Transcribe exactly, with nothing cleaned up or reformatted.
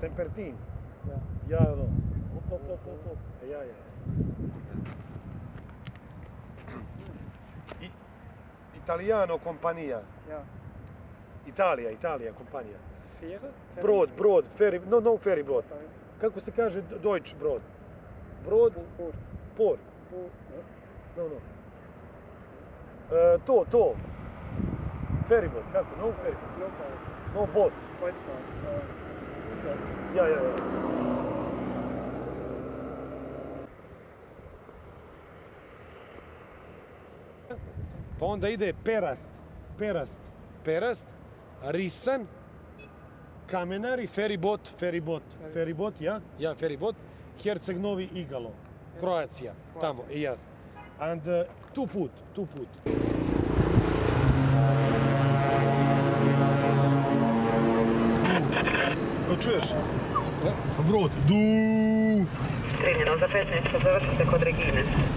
Sempertin. Ja. Ja, jawel. Hop, hop, hop, hop, hop. Ja, ja. I, Italiano compagnia. Ja. Italia, Italia compagnia. Veren? Brod, brod, ferry, no, no ferry brod. Kako se kaže Deutsch brod? Brod? Por. Por. No, no. Uh, to, to. Ferry boat, kako? No ferry boat. No boat. Ja, ja, ja. Pa onda ide Perast, Perast, Perast, Risan, Kamenari, feribot, feribot, feribot, ja, ja, feribot, Herceg Novi, Igalo, Croatia, tamo, yes, and Tuput, Tuput. No čuješ? Brod, duuu. Strenjeno, za petnaest završite kod Regine.